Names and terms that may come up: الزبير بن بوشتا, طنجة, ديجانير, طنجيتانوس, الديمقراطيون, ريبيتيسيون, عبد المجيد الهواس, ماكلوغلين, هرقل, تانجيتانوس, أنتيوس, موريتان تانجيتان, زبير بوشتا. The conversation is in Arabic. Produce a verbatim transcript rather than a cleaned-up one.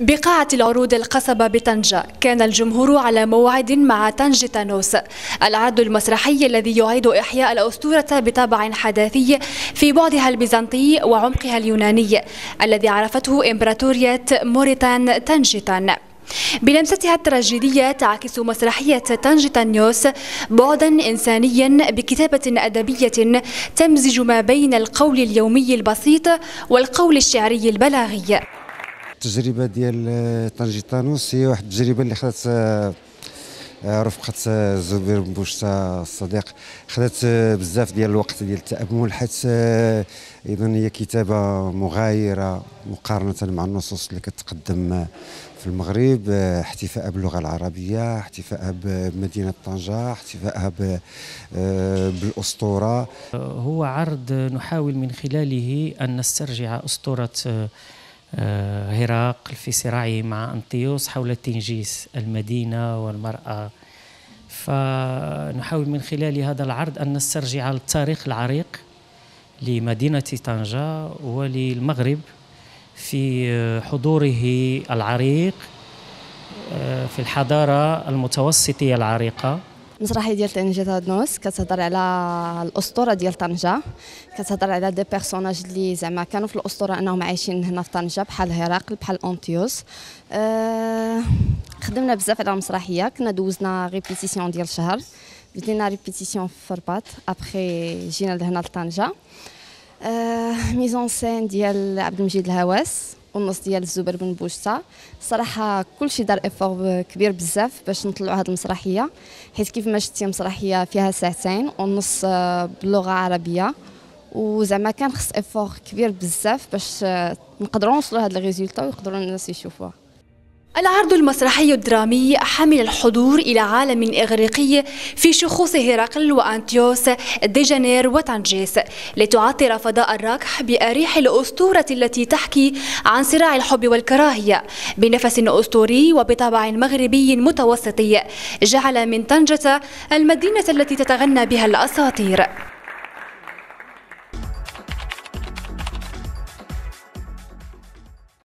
بقاعة العروض القصبة بطنجة كان الجمهور على موعد مع تانجيتانوس، العرض المسرحي الذي يعيد إحياء الأسطورة بطابع حداثي في بعدها البيزنطي وعمقها اليوناني الذي عرفته إمبراطورية موريتان تانجيتان. بلمستها التراجيدية تعكس مسرحية تانجيتانيوس بعدا إنسانيا بكتابة أدبية تمزج ما بين القول اليومي البسيط والقول الشعري البلاغي. التجربة ديال طنجيتانوس هي واحد التجربة اللي خدات رفقة زبير بوشتا الصديق، خدات بزاف ديال الوقت ديال التأمل، حيت إذا هي كتابة مغايرة مقارنة مع النصوص اللي كتقدم في المغرب، احتفاء باللغة العربية، احتفاء بمدينة طنجة، احتفاء بالأسطورة. هو عرض نحاول من خلاله أن نسترجع أسطورة هرقل في صراعه مع أنتيوس حول تنجيس المدينة والمرأة، فنحاول من خلال هذا العرض أن نسترجع التاريخ العريق لمدينة طنجة وللمغرب في حضوره العريق في الحضارة المتوسطية العريقة. المسرحيه ديال تانجيتانوس كتهضر على الاسطوره ديال طنجه، كتهضر على دي بيرسوناج اللي زعما كانوا في الاسطوره انهم عايشين هنا في طنجه، بحال هرقل، بحال انتيوس. أه خدمنا بزاف على المسرحيه، كنا دوزنا ريبيتيسيون ديال شهر، بدينا ريبيتيسيون في الرباط، ابخي جينا لهنا لطنجه. أه ميزون سين ديال عبد المجيد الهواس والنص ديال الزبير بن بوشتا. صراحه كلشي دار ايفور كبير بزاف باش نطلعوا هذه المسرحيه، حيت كيف ما شفتي مسرحيه فيها ساعتين ونص باللغه العربيه، وزعما كان خص ايفور كبير بزاف باش نقدروا نوصلوا لهذا الريزولتا ويقدروا الناس يشوفوها. العرض المسرحي الدرامي حمل الحضور إلى عالم إغريقي في شخوص هرقل وأنتيوس ديجانير وطنجيس، لتعطر فضاء الركح بأريح الأسطورة التي تحكي عن صراع الحب والكراهية بنفس أسطوري وبطبع مغربي متوسطي، جعل من طنجة المدينة التي تتغنى بها الأساطير.